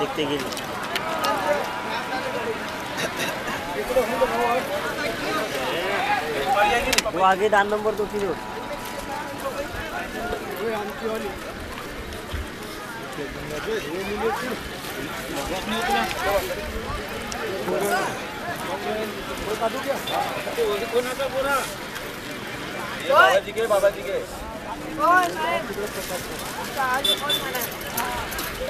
দেখতে গেলে वो आगे दान नंबर तो किलो वो हम की वाली ये मिले कि बहुत नहीं उतना वो काटू क्या वो कौन आता पूरा बाबा जी के कौन है आज कौन खाना है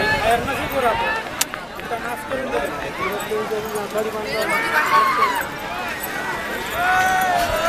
एयर में से पूरा تناسب